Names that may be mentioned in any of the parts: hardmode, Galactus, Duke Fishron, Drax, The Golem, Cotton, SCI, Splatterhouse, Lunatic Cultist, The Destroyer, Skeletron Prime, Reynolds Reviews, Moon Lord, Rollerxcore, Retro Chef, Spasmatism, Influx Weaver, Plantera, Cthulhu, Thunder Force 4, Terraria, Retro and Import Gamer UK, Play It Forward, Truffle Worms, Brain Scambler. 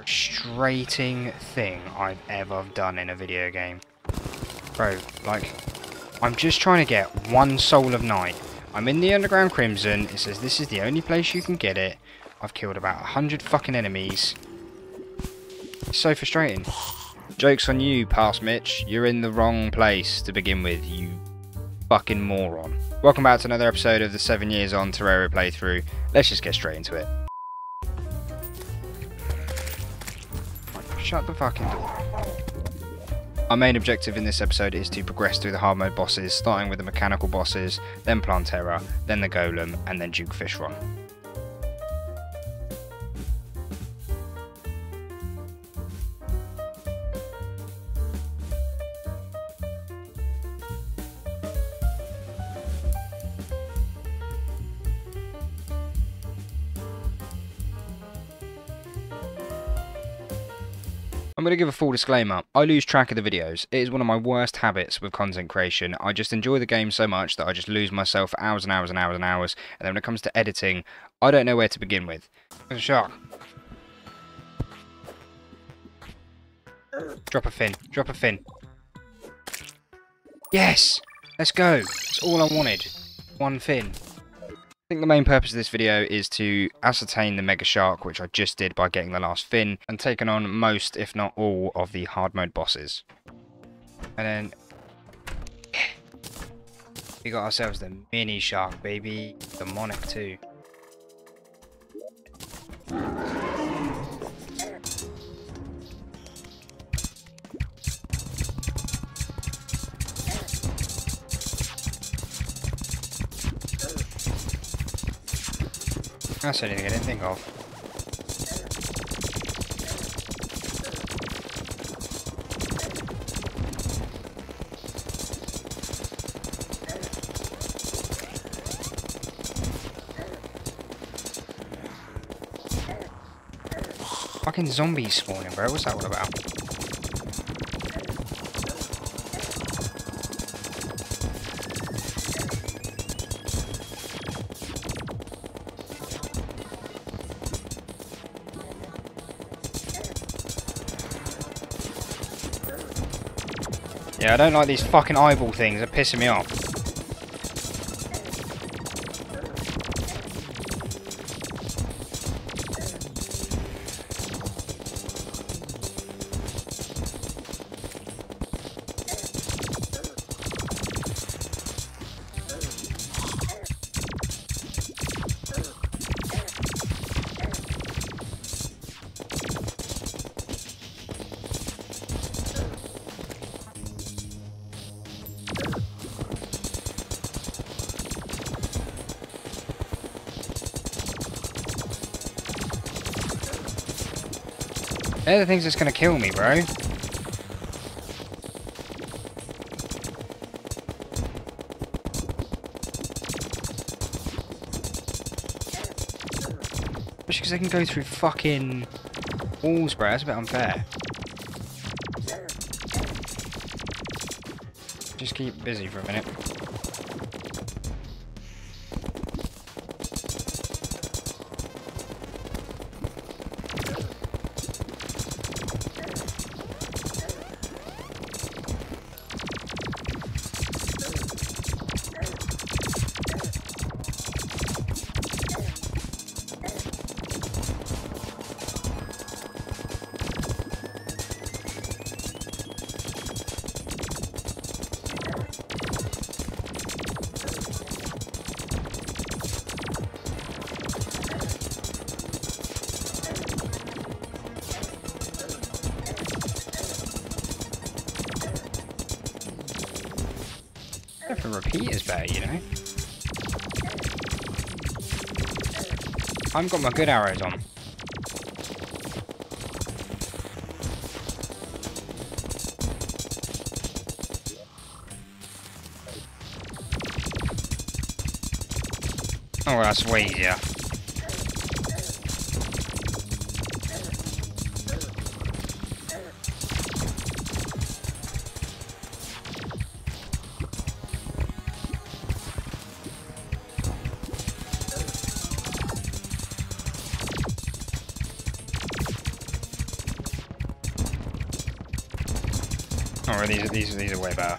frustrating thing I've ever done in a video game. Bro, like, I'm just trying to get one Soul of Night. I'm in the Underground Crimson. It says this is the only place you can get it. I've killed about 100 fucking enemies. It's so frustrating. Joke's on you, Past Mitch. You're in the wrong place to begin with, you fucking moron. Welcome back to another episode of the 7 Years On Terraria playthrough. Let's just get straight into it. Shut the fucking door. Our main objective in this episode is to progress through the hard mode bosses, starting with the mechanical bosses, then Plantera, then the Golem, and then Duke Fishron. I'm going to give a full disclaimer, I lose track of the videos. It is one of my worst habits with content creation. I just enjoy the game so much that I just lose myself for hours and hours and hours and hours, and then when it comes to editing, I don't know where to begin with. There's a shark. Drop a fin, drop a fin. Yes! Let's go! That's all I wanted. One fin. I think the main purpose of this video is to ascertain the Mega Shark, which I just did by getting the last fin and taking on most, if not all, of the hard mode bosses. And then yeah, we got ourselves the mini shark, baby. Demonic too. That's anything I didn't think of. Fucking zombies spawning, bro. What's that all about? Yeah, I don't like these fucking eyeball things, they're pissing me off. They're the things that's gonna kill me, bro. Especially because they can go through fucking walls, bro. That's a bit unfair. Just keep busy for a minute. Repeat is better, you know. I haven't got my good arrows on. Oh, well, that's way easier. Oh, these are way better.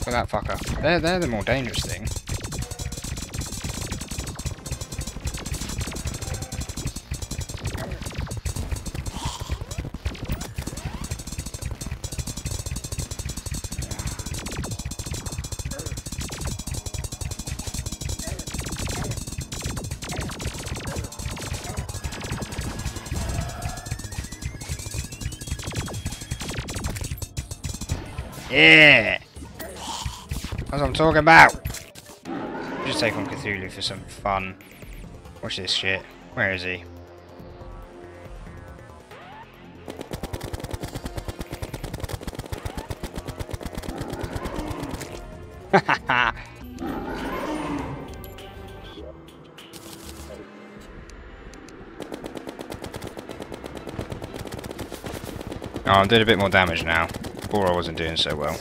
Look at that fucker. They're the more dangerous thing. Yeah! That's what I'm talking about! Just take on Cthulhu for some fun. Watch this shit. Where is he? Hahaha! Oh, I'm doing a bit more damage now. Or I wasn't doing so well.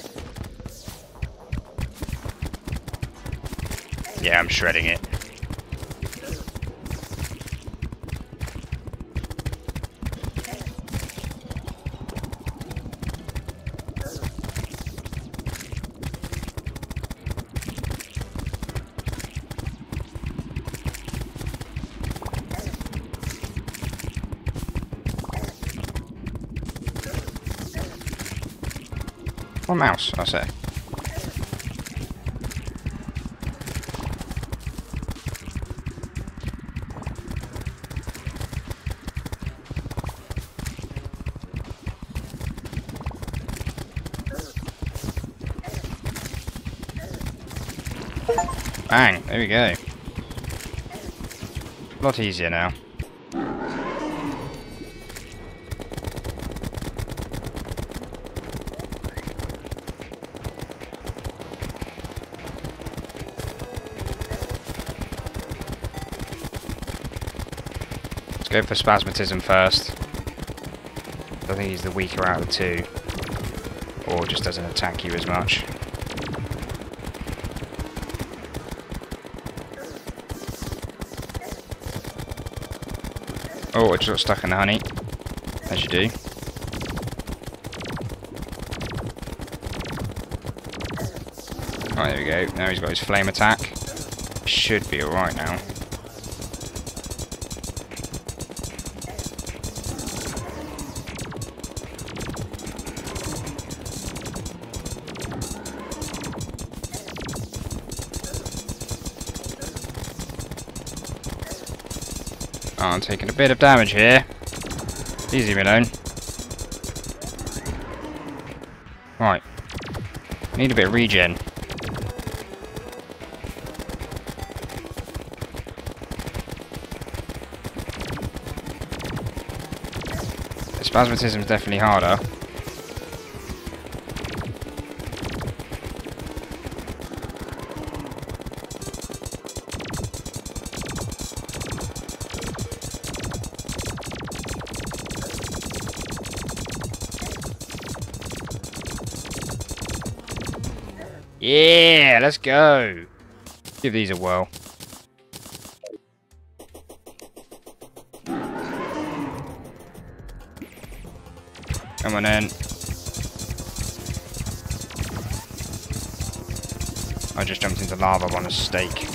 Yeah, I'm shredding it. Or mouse, I say. Bang! There we go. A lot easier now. Go for Spasmatism first. I think he's the weaker out of the two. Or just doesn't attack you as much. Oh, I just got stuck in the honey. As you do. Right, there we go. Now he's got his flame attack. Should be alright now. Oh, I'm taking a bit of damage here. Easy, me alone. Right. Need a bit of regen. Spasmatism is definitely harder. Yeah, let's go. Give these a whirl. Come on in. I just jumped into lava on a stake.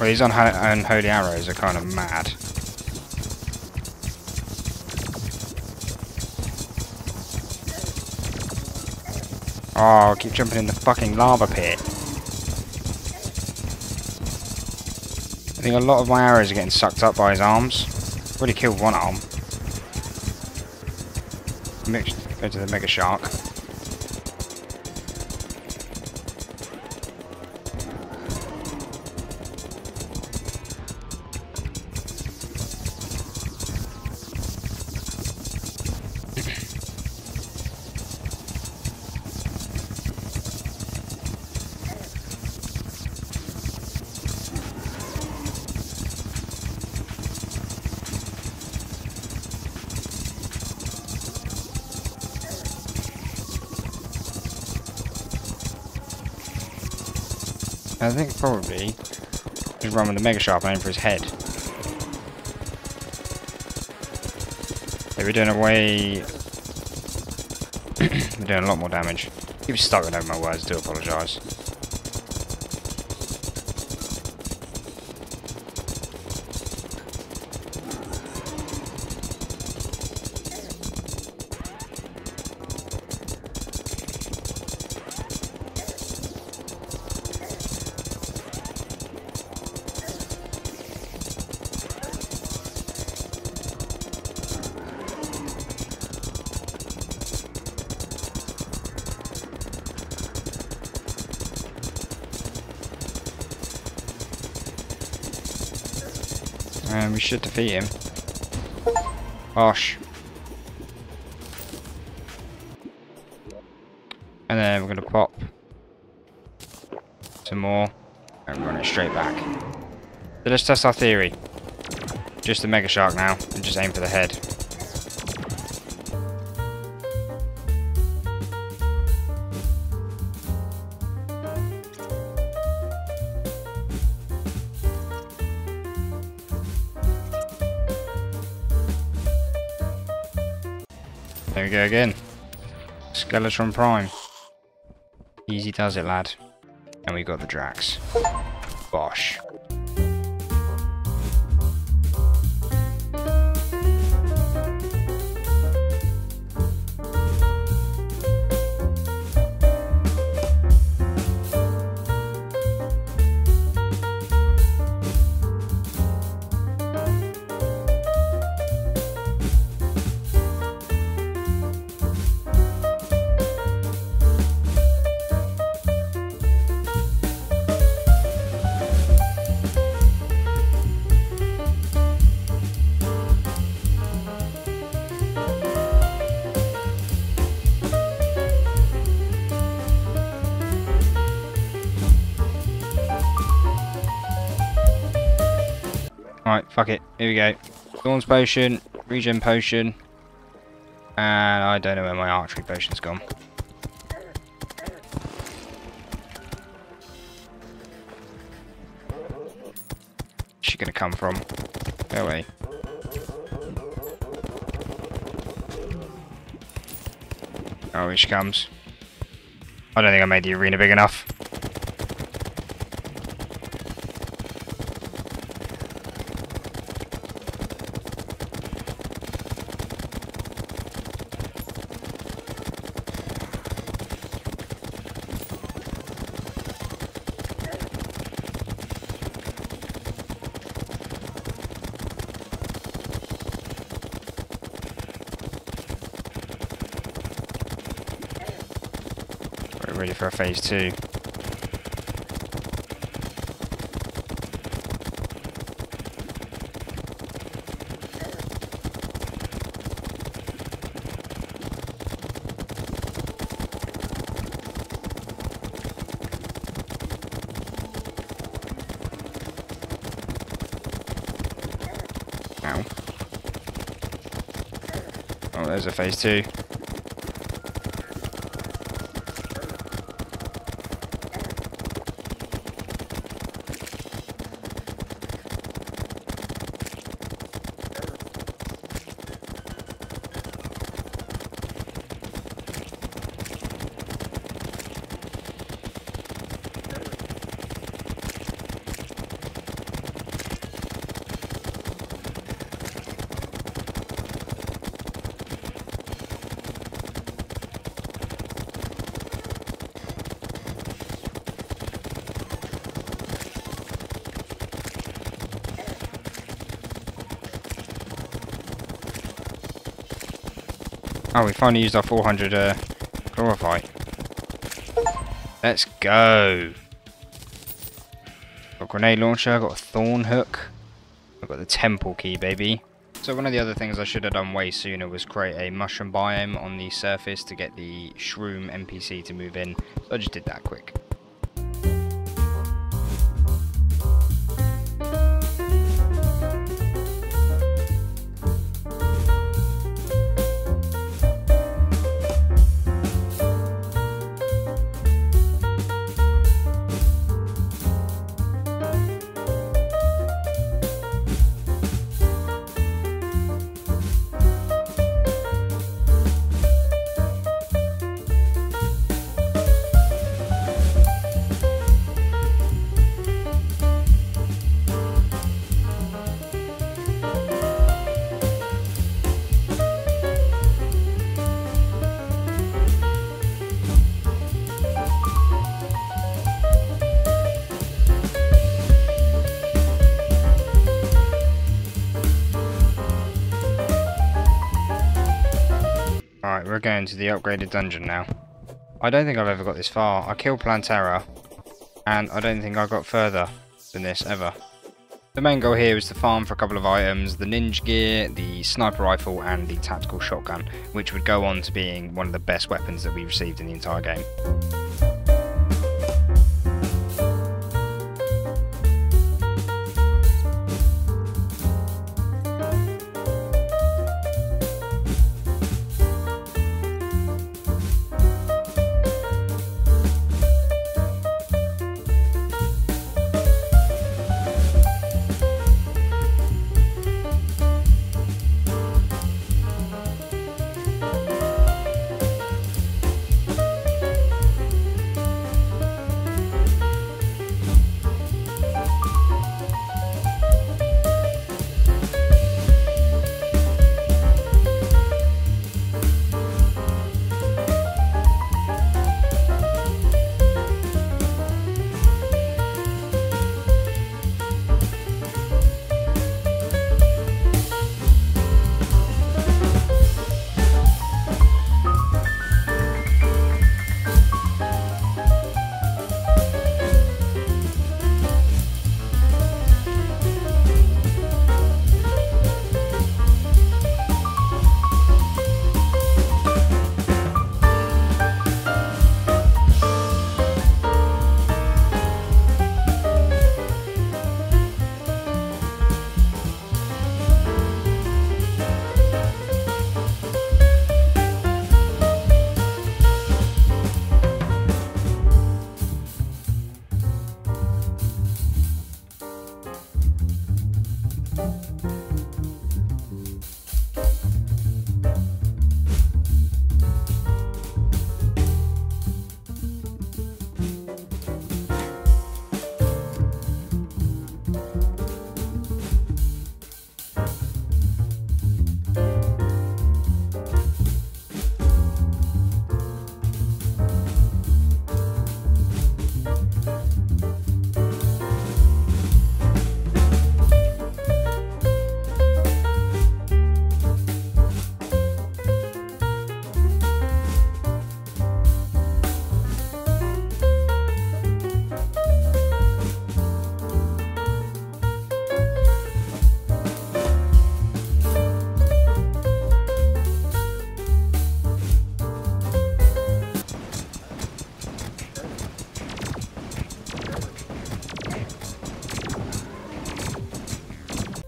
Well, these unholy arrows are kind of mad. Oh, I keep jumping in the fucking lava pit. I think a lot of my arrows are getting sucked up by his arms. I've already killed one arm. Go to the Mega Shark. I think probably just run with the Mega Sharp and aim for his head. Yeah, we're doing we're doing a lot more damage. He was stuttering over my words, do apologise. And we should defeat him. Osh. And then we're going to pop some more and run it straight back. So let's test our theory. Just the Mega Shark now and just aim for the head. There we go again. Skeletron Prime. Easy does it, lad. And we got the Drax. Bosh. Right, fuck it. Here we go. Thorns potion, regen potion, and I don't know where my archery potion's gone. Where's she gonna come from? Go away. Oh, here she comes. I don't think I made the arena big enough. Ready for a phase two. Ow. Oh, there's a phase two. Oh, we finally used our 400 glorify. Let's go. Got a grenade launcher, got a thorn hook. I've got the temple key, baby. So one of the other things I should have done way sooner was create a mushroom biome on the surface to get the shroom NPC to move in. So I just did that quick. We're going to the upgraded dungeon now. I don't think I've ever got this far. I killed Plantera, and I don't think I got further than this ever. The main goal here is to farm for a couple of items, the ninja gear, the sniper rifle, and the tactical shotgun, which would go on to being one of the best weapons that we've received in the entire game.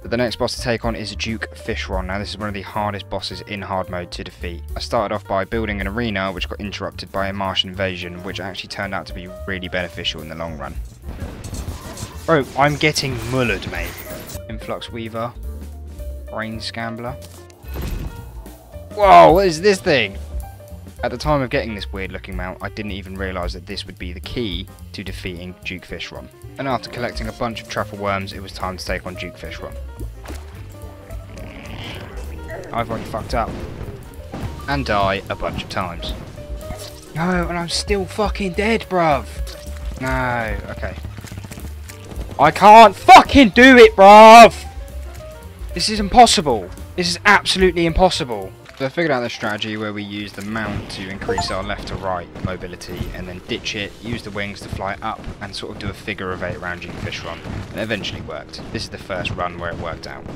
The next boss to take on is Duke Fishron. Now this is one of the hardest bosses in hard mode to defeat. I started off by building an arena which got interrupted by a Martian invasion, which actually turned out to be really beneficial in the long run. Bro, I'm getting mullered, mate. Influx Weaver. Brain Scambler. Whoa, what is this thing? At the time of getting this weird looking mount, I didn't even realise that this would be the key to defeating Duke Fishron. And after collecting a bunch of Truffle Worms, it was time to take on Duke Fishron. I've already fucked up. And die a bunch of times. No, and I'm still fucking dead, bruv! No, okay. I can't fucking do it, bruv! This is impossible! This is absolutely impossible! So I figured out the strategy where we use the mount to increase our left to right mobility and then ditch it, use the wings to fly up and sort of do a figure of 8 around Duke Fishron, and it eventually worked. This is the first run where it worked out.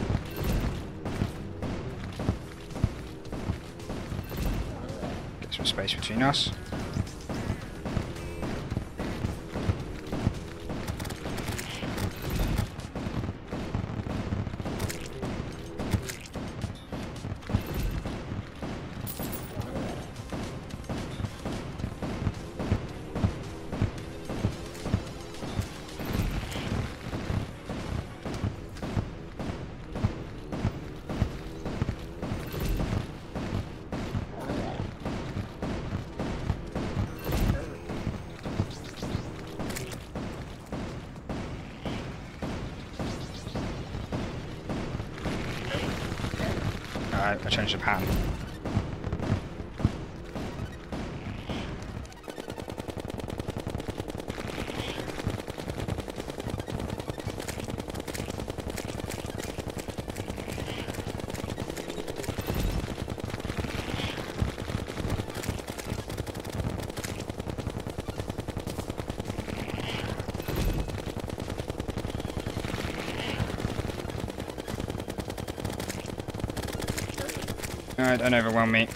Get some space between us. I changed the pattern. No, don't overwhelm me.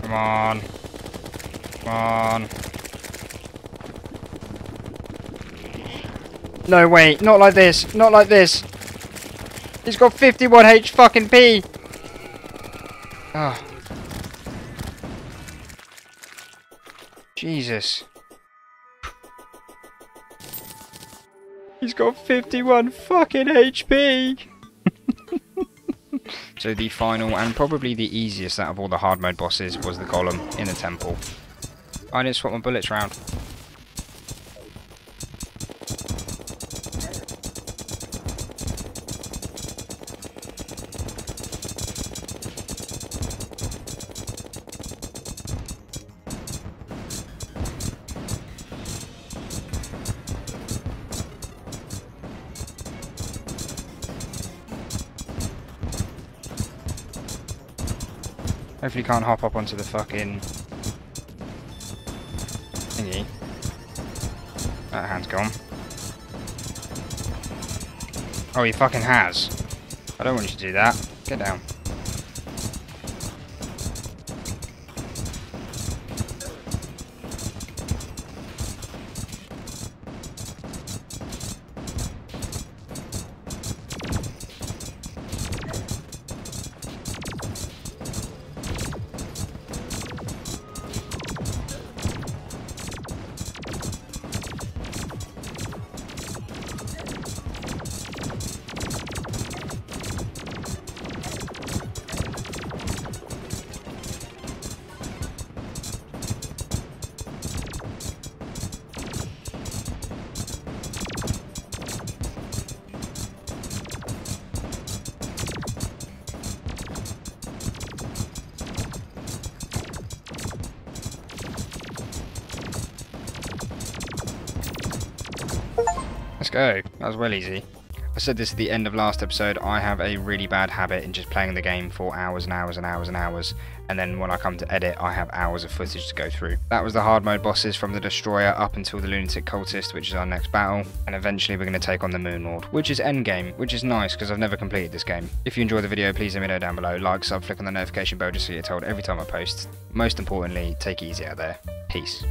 Come on. Come on. No, wait. Not like this. Not like this. He's got 51 H fucking P. Oh. Jesus. He's got 51 fucking HP! So the final, and probably the easiest out of all the hard mode bosses, was the golem in the temple. I didn't swap my bullets round. Hopefully can't hop up onto the fucking thingy. That hand's gone. Oh, he fucking has. I don't want you to do that. Get down. Let's go. That was well easy. I said this at the end of last episode, I have a really bad habit in just playing the game for hours and hours and hours and hours, and then when I come to edit I have hours of footage to go through. That was the hard mode bosses from the Destroyer up until the Lunatic Cultist, which is our next battle, and eventually we're going to take on the Moon Lord, which is endgame, which is nice because I've never completed this game. If you enjoyed the video, please let me know down below, like, sub, click on the notification bell just so you're told every time I post. Most importantly, take it easy out there. Peace.